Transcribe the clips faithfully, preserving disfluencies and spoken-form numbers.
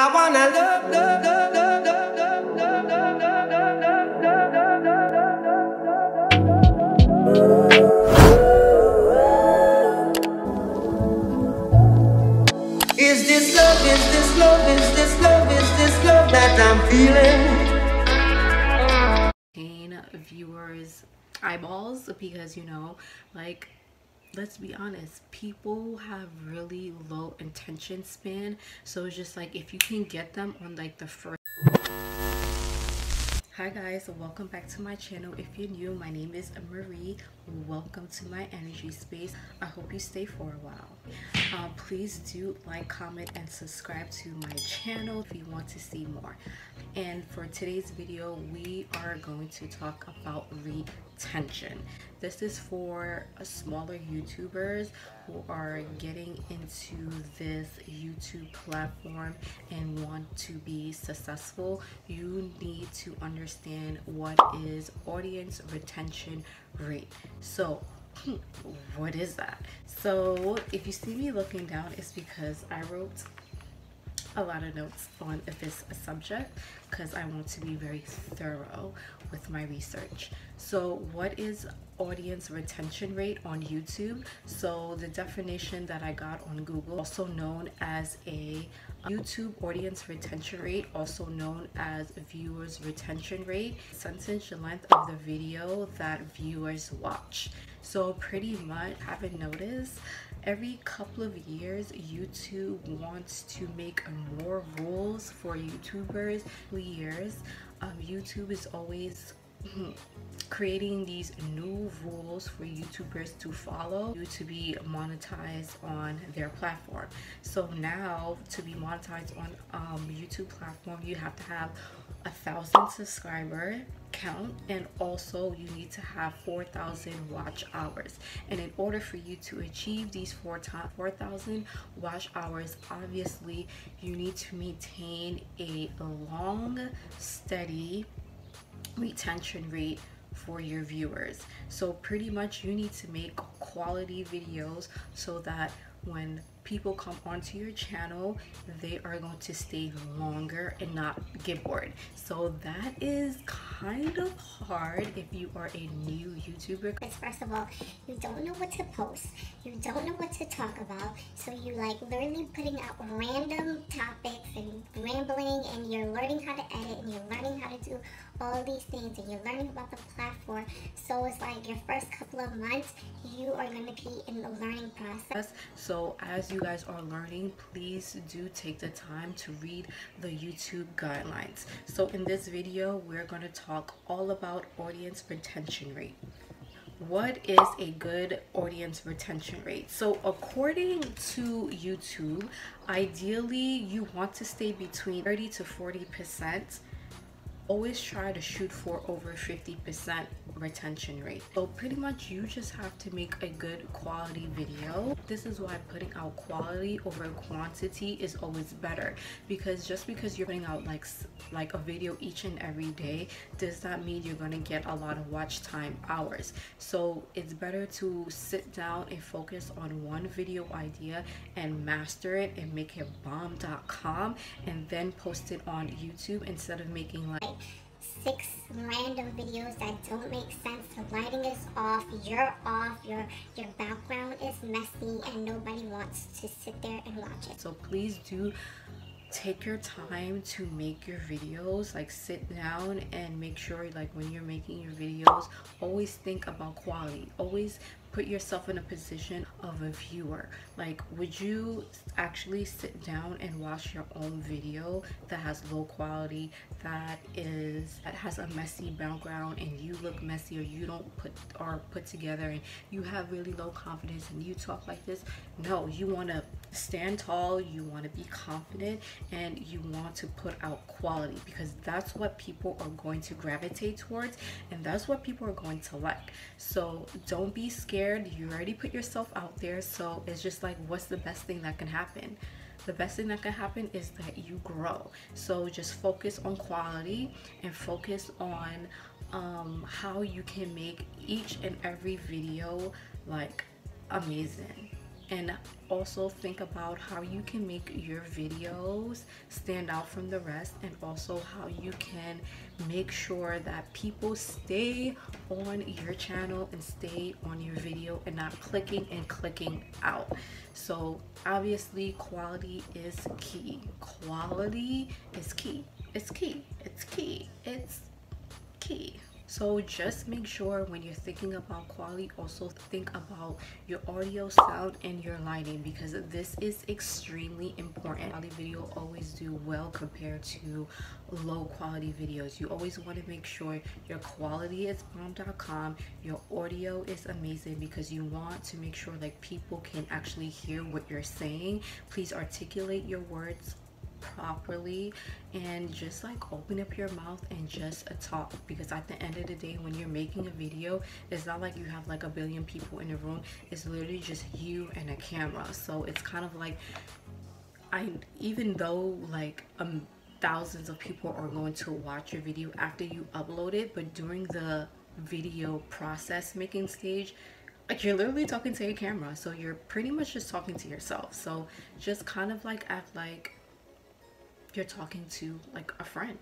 I wanna love, love, love, love, love, love, love, love, love, love, love, love, love. Is this love, is this love, is this love, is this love that I'm feeling? Pain viewers' eyeballs, because you know, like, let's be honest, people have really low attention span, so it's just like if you can get them on like the first. Hi guys, welcome back to my channel. If you're new, my name is Marie. Welcome to my energy space. I hope you stay for a while. Uh, please do like, comment, and subscribe to my channel if you want to see more. And for today's video, we are going to talk about retention. This is for smaller YouTubers who are getting into this YouTube platform and want to be successful. You need to understand what is audience retention rate. So what is that? So if you see me looking down, it's because I wrote a lot of notes on this subject because I want to be very thorough with my research. So what is audience retention rate on YouTube? So the definition that I got on Google, also known as a YouTube audience retention rate, also known as viewers retention rate, percentage length of the video that viewers watch. So pretty much, haven't noticed, every couple of years YouTube wants to make more rules for YouTubers. Years um, YouTube is always creating these new rules for YouTubers to follow you to be monetized on their platform. So now to be monetized on um, YouTube platform, you have to have a thousand subscriber count, and also you need to have four thousand watch hours. And in order for you to achieve these four thousand watch hours, obviously you need to maintain a long, steady retention rate for your viewers. So pretty much you need to make quality videos so that when people come onto your channel, they are going to stay longer and not get bored. So that is kind of hard if you are a new YouTuber, because first of all, you don't know what to post, you don't know what to talk about, so you like literally putting out random topics and rambling, and you're learning how to edit, and you're learning how to do all these things, and you're learning about the platform. So it's like your first couple of months, you are going to be in the learning process. So as you guys are learning, please do take the time to read the YouTube guidelines. So in this video, we're going to talk all about audience retention rate. What is a good audience retention rate? So according to YouTube, ideally you want to stay between thirty to forty percent. Always try to shoot for over fifty percent retention rate. So pretty much you just have to make a good quality video. This is why putting out quality over quantity is always better, because just because you're putting out like like a video each and every day does not mean you're going to get a lot of watch time hours. So it's better to sit down and focus on one video idea and master it and make it bomb dot com and then post it on YouTube, instead of making like six random videos that don't make sense. The lighting is off, you're off, your your background is messy, and nobody wants to sit there and watch it. So please do take your time to make your videos, like sit down and make sure like when you're making your videos, always think about quality. Always put yourself in a position of a viewer. Like, would you actually sit down and watch your own video that has low quality, that is that has a messy background, and you look messy, or you don't put or put together, and you have really low confidence, and you talk like this? No, you want to stand tall, you want to be confident, and you want to put out quality, because that's what people are going to gravitate towards, and that's what people are going to like. So don't be scared. You already put yourself out there, so it's just like, what's the best thing that can happen? The best thing that can happen is that you grow. So just focus on quality and focus on um, how you can make each and every video like amazing. and also think about how you can make your videos stand out from the rest, and also how you can make sure that people stay on your channel and stay on your video and not clicking and clicking out. So obviously quality is key. Quality is key. It's key. It's key. It's key. So just make sure when you're thinking about quality, also think about your audio, sound, and your lighting, because this is extremely important. Quality video always do well compared to low quality videos. You always want to make sure your quality is bomb dot com, your audio is amazing, because you want to make sure like people can actually hear what you're saying. Please articulate your words properly and just like open up your mouth and just talk, because at the end of the day when you're making a video, it's not like you have like a billion people in the room. It's literally just you and a camera. So it's kind of like, I even though like um thousands of people are going to watch your video after you upload it, but during the video process making stage, like you're literally talking to your camera, so you're pretty much just talking to yourself. So just kind of like act like you're talking to like a friend,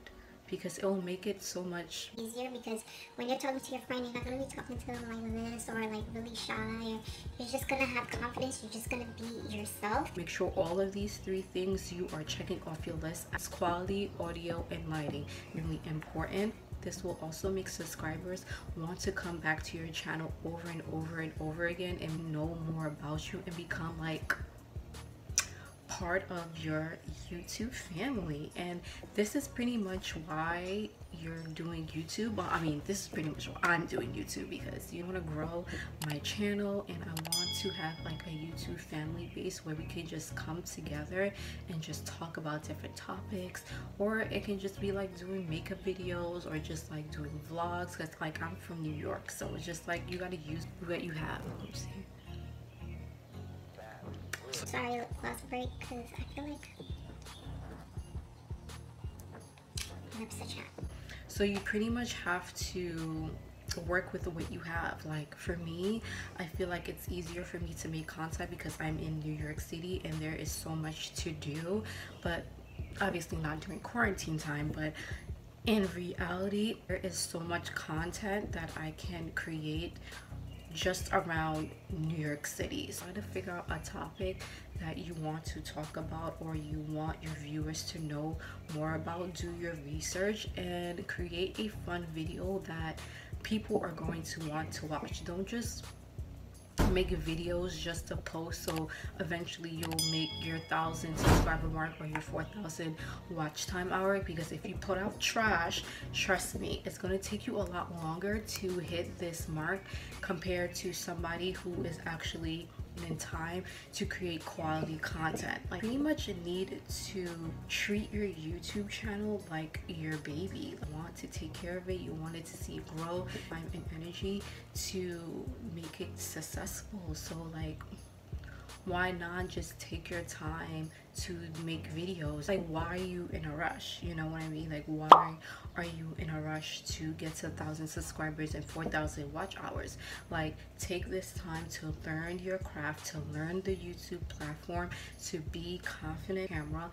because it will make it so much easier. Because when you're talking to your friend, you're not gonna be talking to them like this or like really shy, or you're just gonna have confidence, you're just gonna be yourself. Make sure all of these three things you are checking off your list as quality, audio, and lighting. Really important. This will also make subscribers want to come back to your channel over and over and over again and know more about you and become like part of your YouTube family. And this is pretty much why you're doing YouTube. Well, I mean, this is pretty much why I'm doing YouTube, because you want to grow my channel and I want to have like a YouTube family base where we can just come together and just talk about different topics, or it can just be like doing makeup videos or just like doing vlogs, because like I'm from New York, so it's just like you got to use what you have. Oops. Sorry, last break, because I feel like lips are chapped. So you pretty much have to work with what you have. Like for me, I feel like it's easier for me to make content because I'm in New York City and there is so much to do, but obviously not during quarantine time, but in reality there is so much content that I can create just around New York City. So I had to figure out a topic that you want to talk about or you want your viewers to know more about. Do your research and create a fun video that people are going to want to watch. Don't just make videos just to post, so eventually you'll make your thousand subscriber mark or your four thousand watch time hour, because if you put out trash, trust me, it's going to take you a lot longer to hit this mark compared to somebody who is actually in time to create quality content. Like pretty much you need to treat your YouTube channel like your baby. You want to take care of it, you want it to see it grow, time and energy to make it successful. So like why not just take your time to make videos? Like why are you in a rush? You know what I mean? Like why are you in a rush to get to a thousand subscribers and four thousand watch hours? Like take this time to learn your craft, to learn the YouTube platform, to be confident camera,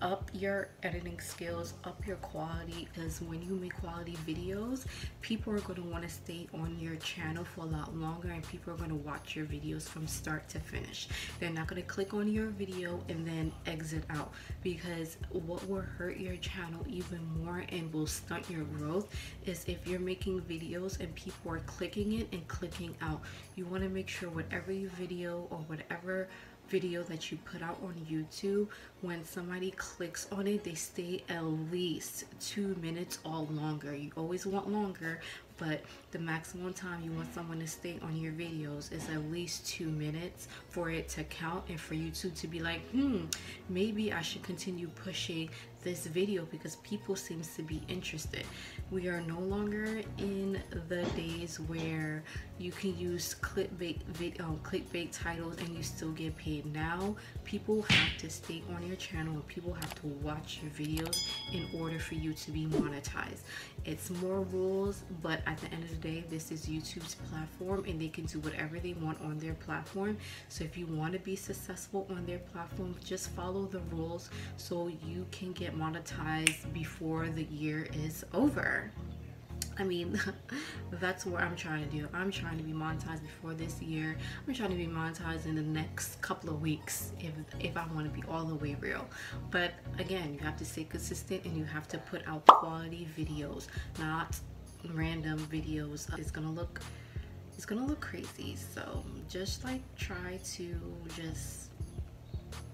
up your editing skills, up your quality, because when you make quality videos, people are going to want to stay on your channel for a lot longer, and people are going to watch your videos from start to finish. They're not going to click on your video and then exit out, because what will hurt your channel even more and will stunt your growth is if you're making videos and people are clicking it and clicking out. You want to make sure whatever you video or whatever video that you put out on YouTube, when somebody clicks on it, they stay at least two minutes or longer. You always want longer, but the maximum time you want someone to stay on your videos is at least two minutes for it to count, and for YouTube to be like, hmm, maybe I should continue pushing this video because people seems to be interested. We are no longer in the days where you can use clickbait, vid, um, clickbait titles and you still get paid. Now people have to stay on your channel and people have to watch your videos in order for you to be monetized. It's more rules, but at the end of the day, this is YouTube's platform and they can do whatever they want on their platform. So if you want to be successful on their platform, just follow the rules so you can get monetized before the year is over. I mean, that's what I'm trying to do. I'm trying to be monetized before this year. I'm trying to be monetized in the next couple of weeks if, if I want to be all the way real. But again, you have to stay consistent and you have to put out quality videos, not random videos. It's gonna look, it's gonna look crazy. So just like try to just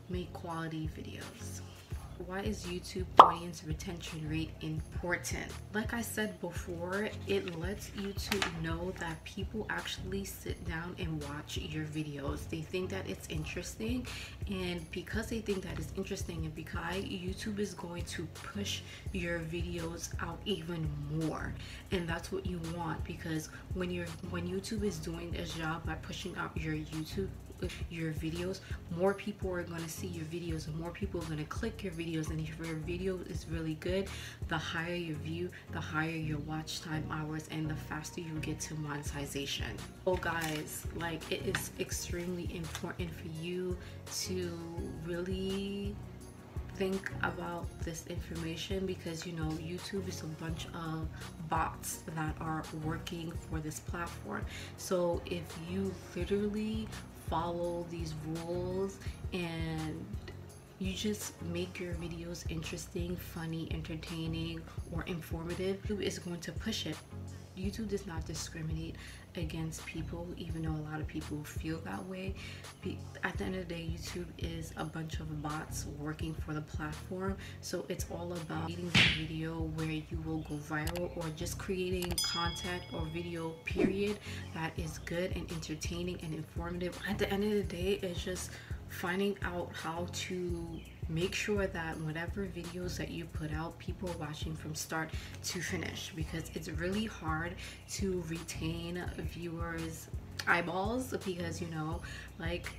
make quality videos. Why is YouTube audience retention rate important? Like I said before, it lets YouTube know that people actually sit down and watch your videos. They think that it's interesting, and because they think that it's interesting and because YouTube is going to push your videos out even more, and that's what you want, because when you're when YouTube is doing its job by pushing out your YouTube your videos, more people are going to see your videos and more people are going to click your videos, and if your video is really good, the higher your view, the higher your watch time hours, and the faster you get to monetization. Oh guys, like, it is extremely important for you to really think about this information, because you know YouTube is a bunch of bots that are working for this platform. So if you literally follow these rules and you just make your videos interesting, funny, entertaining, or informative, YouTube is going to push it. YouTube does not discriminate against people, even though a lot of people feel that way. At the end of the day, YouTube is a bunch of bots working for the platform, so it's all about creating the video where you will go viral, or just creating content or video period that is good and entertaining and informative. At the end of the day, it's just finding out how to make sure that whatever videos that you put out, people are watching from start to finish, because it's really hard to retain viewers' eyeballs, because you know, like,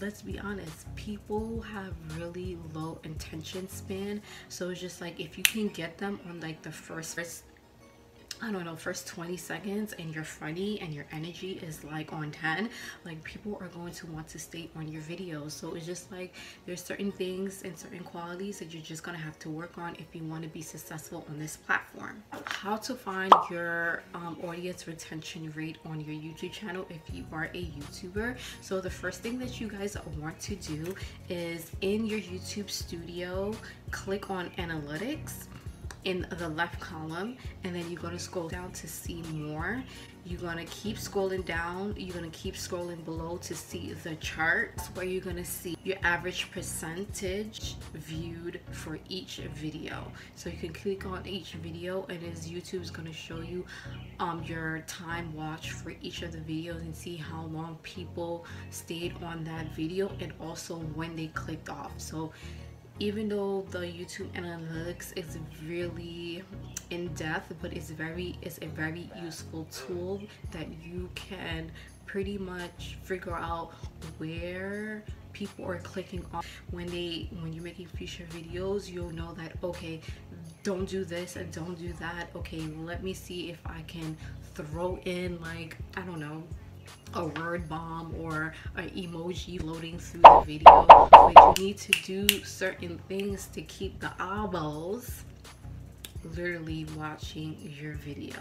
let's be honest, people have really low attention span. So it's just like, if you can get them on like the first first I don't know, first twenty seconds, and you're funny and your energy is like on ten, like, people are going to want to stay on your videos. So it's just like, there's certain things and certain qualities that you're just gonna have to work on if you want to be successful on this platform. How to find your um, audience retention rate on your YouTube channel if you are a YouTuber. So the first thing that you guys want to do is, in your YouTube studio, click on analytics in the left column, and then you're gonna scroll down to see more. You're gonna keep scrolling down, you're gonna keep scrolling below to see the charts, where you're gonna see your average percentage viewed for each video. So you can click on each video, and as YouTube is gonna show you um, your time watch for each of the videos, and see how long people stayed on that video, and also when they clicked off. So even though the YouTube analytics is really in-depth, but it's very it's a very useful tool that you can pretty much figure out where people are clicking off. When they when you're making future videos, you'll know that, okay, don't do this and don't do that. Okay, let me see if I can throw in, like, I don't know, a word bomb or an emoji floating through the video. But you need to do certain things to keep the eyeballs literally watching your video.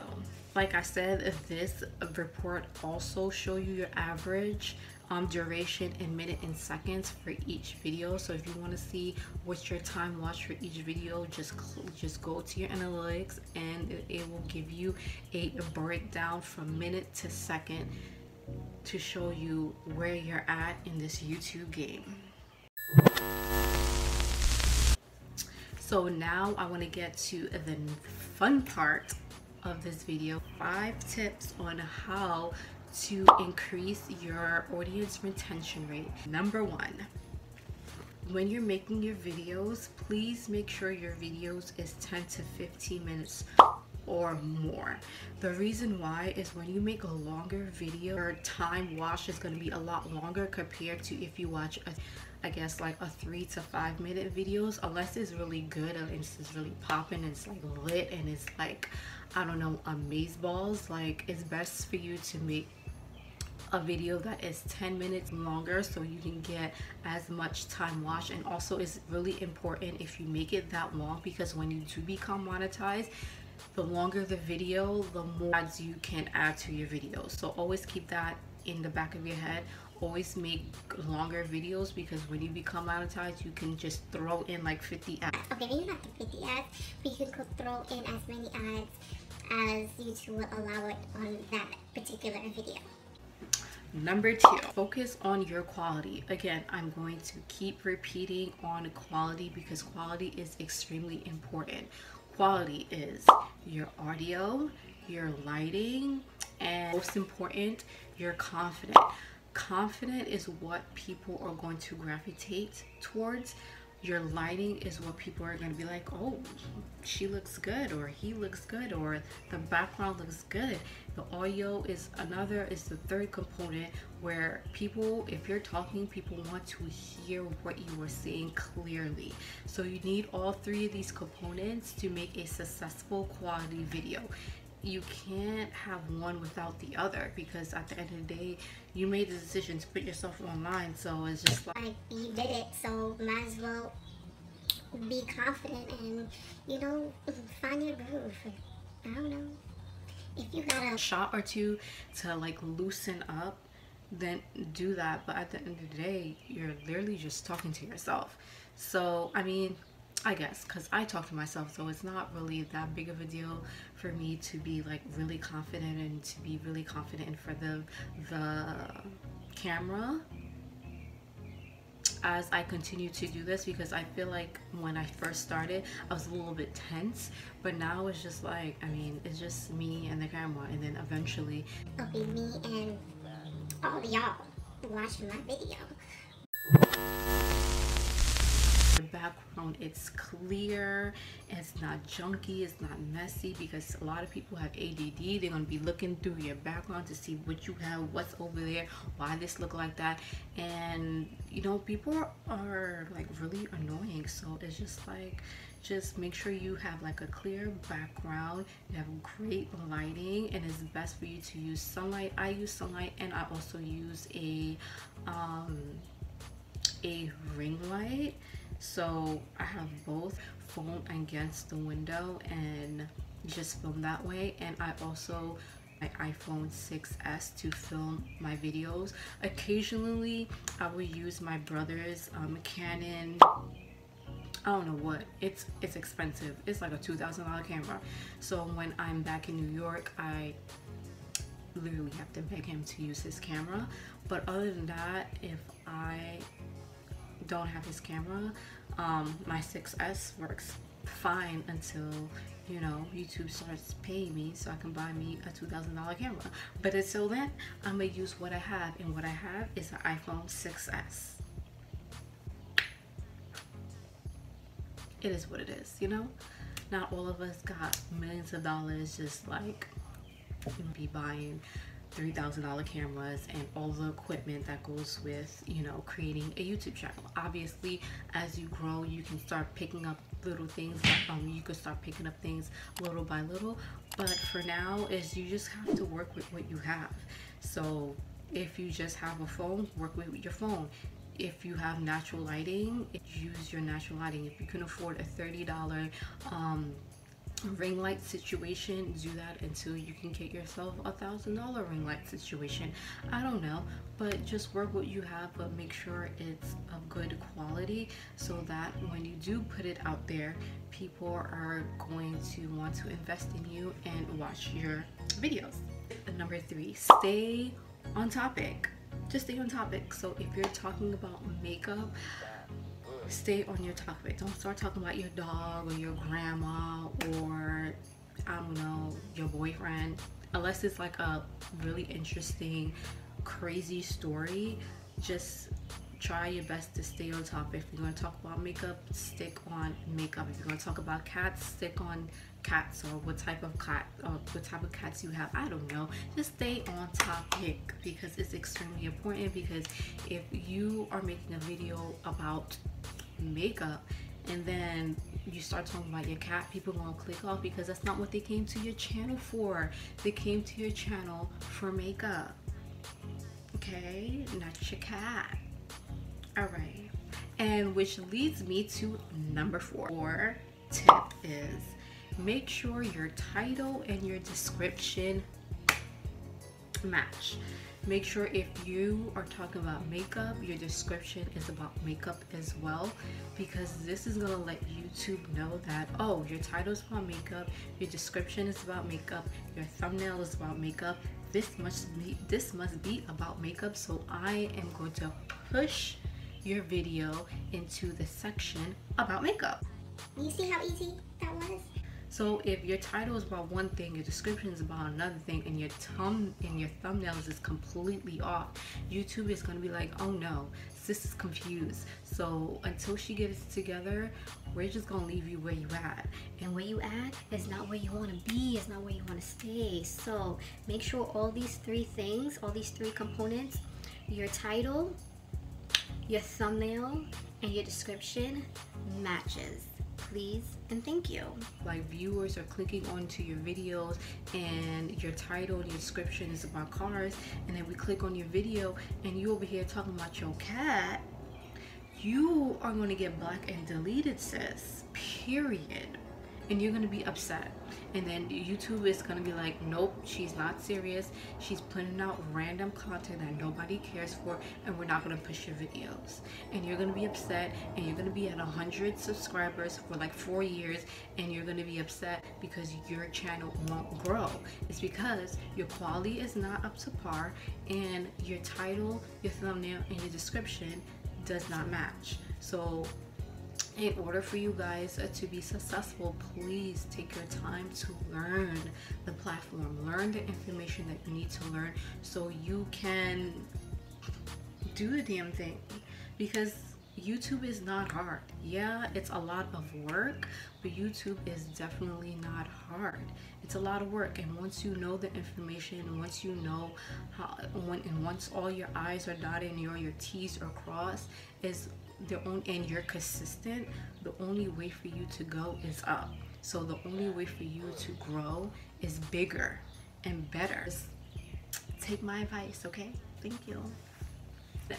Like I said, this report also show you your average um, duration in minutes and seconds for each video. So if you want to see what's your time watch for each video, just just go to your analytics, and it, it will give you a breakdown from minute to second to show you where you're at in this YouTube game. So now I want to get to the fun part of this video. Five tips on how to increase your audience retention rate. Number one, when you're making your videos, please make sure your videos is ten to fifteen minutes or more. The reason why is, when you make a longer video, your time watch is going to be a lot longer compared to if you watch a I guess like a three to five minute videos, unless it's really good and it's just really popping and it's like lit and it's like, I don't know, amazeballs. Like, it's best for you to make a video that is ten minutes longer so you can get as much time watched. And also, it's really important if you make it that long, because when you do become monetized, the longer the video, the more ads you can add to your video. So always keep that in the back of your head. Always make longer videos, because when you become monetized, you can just throw in like fifty ads. Okay, maybe not the fifty ads, but you can throw in as many ads as YouTube will allow it on that particular video. Number two, focus on your quality. Again, I'm going to keep repeating on quality, because quality is extremely important. Quality is your audio, your lighting, and most important, your confidence. Confident is what people are going to gravitate towards. Your lighting is what people are going to be like, oh, she looks good, or he looks good, or the background looks good. The audio is another, is the third component, where people, if you're talking, people want to hear what you are saying clearly. So you need all three of these components to make a successful quality video. You can't have one without the other, because at the end of the day, you made the decision to put yourself online, so it's just like, like you did it, so might as well be confident and, you know, find your groove. I don't know, if you got a shot or two to like loosen up, then do that. But at the end of the day, you're literally just talking to yourself. So I mean, I guess because I talk to myself, so it's not really that big of a deal for me to be like really confident and to be really confident in front of the camera as I continue to do this, because I feel like when I first started, I was a little bit tense, but now it's just like, I mean, it's just me and the camera, and then eventually it'll be me and all of y'all watching my video. Background, it's clear, it's not junky, it's not messy, because a lot of people have A D D. They're gonna be looking through your background to see what you have, what's over there, why this look like that. And you know, people are like really annoying, so it's just like, just make sure you have like a clear background, you have great lighting, and it's best for you to use sunlight. I use sunlight, and I also use a um a ring light. So I have both, phone against the window and just film that way. And I also my iPhone six S to film my videos. Occasionally I will use my brother's um, Canon, I don't know what, it's it's expensive. It's like a two thousand dollar camera. So when I'm back in New York, I literally have to beg him to use his camera. But other than that, if I don't have his camera, um my six S works fine until, you know, YouTube starts paying me so I can buy me a two thousand dollar camera. But until then, I'm gonna use what I have, and what I have is an iPhone six S. It is what it is, you know. Not all of us got millions of dollars, just like be buying three thousand dollar cameras and all the equipment that goes with, you know, creating a YouTube channel. Obviously, as you grow, you can start picking up little things. Um, you could start picking up things little by little. But for now, is you just have to work with what you have. So if you just have a phone, work with your phone. If you have natural lighting, use your natural lighting. If you can afford a thirty dollar um, ring light situation, do that until you can get yourself a thousand dollar ring light situation. I don't know, but just work what you have, but make sure it's of good quality, so that when you do put it out there, people are going to want to invest in you and watch your videos. Number three, stay on topic. Just stay on topic. So if you're talking about makeup, stay on your topic. Don't start talking about your dog or your grandma or, I don't know, your boyfriend, unless it's like a really interesting, crazy story. Just try your best to stay on topic. If you're going to talk about makeup, stick on makeup. If you're going to talk about cats, stick on cats, or what type of cat or what type of cats you have. I don't know, just stay on topic, because it's extremely important. Because if you are making a video about makeup and then you start talking about your cat, people won't click off, because that's not what they came to your channel for. They came to your channel for makeup, okay, not your cat. All right, and which leads me to number four. Our tip is make sure your title and your description match. Make sure if you are talking about makeup, your description is about makeup as well, because this is going to let YouTube know that, oh, your title is about makeup, your description is about makeup, your thumbnail is about makeup, this must be this must be about makeup. So I am going to push your video into the section about makeup. You see how easy that was? So if your title is about one thing, your description is about another thing, and your thumb and your thumbnails is completely off, YouTube is gonna be like, oh no, sis is confused. So until she gets it together, we're just gonna leave you where you at. And where you at is not where you wanna be, it's not where you wanna stay. So make sure all these three things, all these three components, your title, your thumbnail, and your description matches. Please and thank you. Like, viewers are clicking onto your videos and your title and your description is about cars, and then we click on your video and you over here talking about your cat, you are going to get blocked and deleted, sis, period. And you're going to be upset, and then YouTube is going to be like, nope, she's not serious, she's putting out random content that nobody cares for, and we're not going to push your videos. And you're going to be upset, and you're going to be at one hundred subscribers for like four years, and you're going to be upset because your channel won't grow. It's because your quality is not up to par, and your title, your thumbnail, and your description does not match. So in order for you guys uh, to be successful, please take your time to learn the platform, learn the information that you need to learn so you can do the damn thing, because YouTube is not hard. Yeah, it's a lot of work, but YouTube is definitely not hard. It's a lot of work, and once you know the information, once you know how, when, and once all your I's are dotted and your, your T's are crossed, is their own, and you're consistent, the only way for you to go is up. So the only way for you to grow is bigger and better. Just take my advice, okay? Thank you.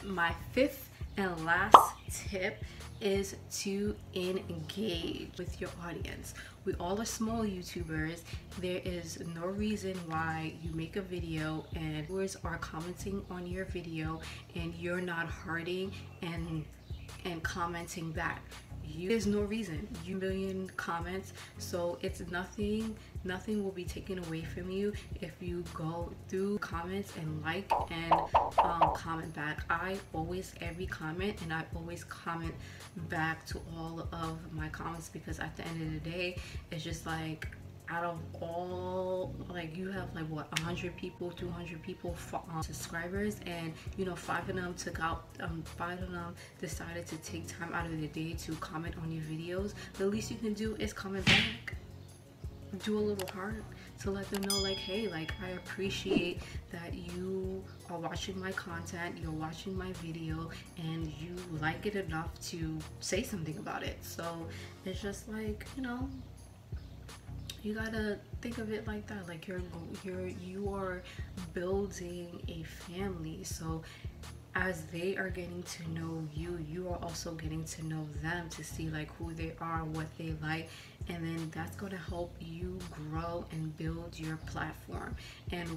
My fifth and last tip is to engage with your audience. We all are small YouTubers. There is no reason why you make a video and viewers are commenting on your video and you're not hurting and and commenting back. You, there's no reason. You million comments, so it's nothing nothing will be taken away from you if you go through comments and like and um, comment back. I always every comment and I always comment back to all of my comments, because at the end of the day, it's just like, out of all, like, you have like what, one hundred people, two hundred people um, subscribers, and you know, five of them took out um five of them decided to take time out of the day to comment on your videos. The least you can do is comment back, do a little heart to let them know, like, hey, like, I appreciate that you are watching my content, you're watching my video, and you like it enough to say something about it. So it's just like, you know, you gotta think of it like that. Like, you're you're you are building a family. So as they are getting to know you, you are also getting to know them, to see like who they are, what they like, and then that's gonna help you grow and build your platform. And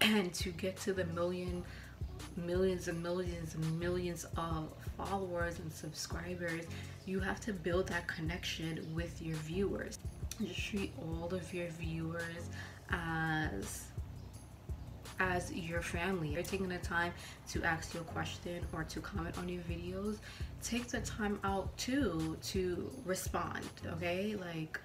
and to get to the million millions and millions and millions of followers and subscribers, you have to build that connection with your viewers. Just treat all of your viewers as as your family. They're taking the time to ask you a question or to comment on your videos, take the time out too to respond, okay? Like,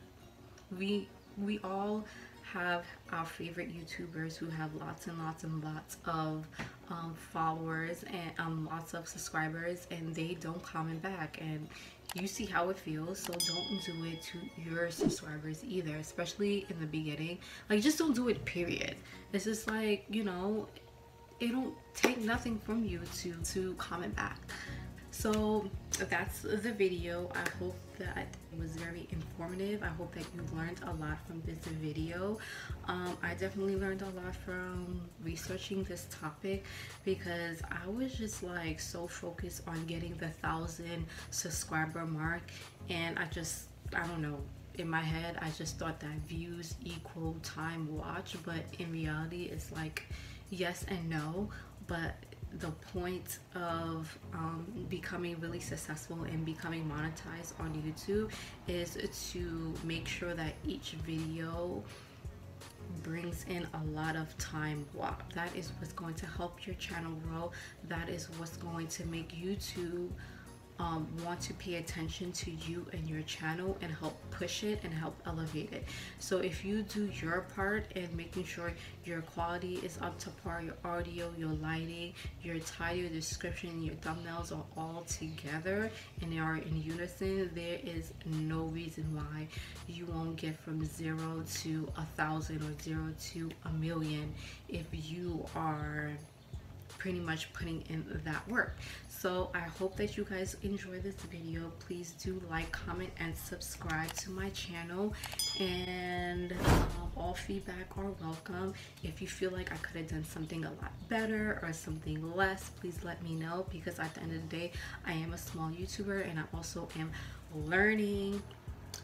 we we all have our favorite YouTubers who have lots and lots and lots of um, followers and um, lots of subscribers, and they don't comment back, and you see how it feels. So don't do it to your subscribers either, especially in the beginning. Like, just don't do it, period. It's just like, you know, it don't take nothing from you to to comment back. So that's the video. I hope that it was very informative. I hope that you learned a lot from this video. um I definitely learned a lot from researching this topic, because I was just like so focused on getting the thousand subscriber mark, and I just, I don't know, in my head I just thought that views equal time watch, but in reality it's like yes and no. But the point of um, becoming really successful and becoming monetized on YouTube is to make sure that each video brings in a lot of time watch. That is what's going to help your channel grow. That is what's going to make YouTube um, want to pay attention to you and your channel and help push it and help elevate it. So if you do your part in making sure your quality is up to par, your audio, your lighting, your title, your description, your thumbnails are all together and they are in unison, there is no reason why you won't get from zero to a thousand or zero to a million if you are pretty much putting in that work. So I hope that you guys enjoy this video. Please do like, comment, and subscribe to my channel, and um, all feedback are welcome. If you feel like I could have done something a lot better or something less, please let me know, because at the end of the day I am a small YouTuber and I also am learning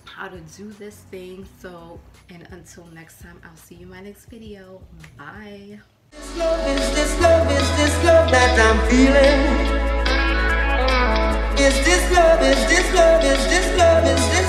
how to do this thing. So, and until next time, I'll see you in my next video. Bye. This love is this love is this love that I'm feeling. Is this love is this love is this love is this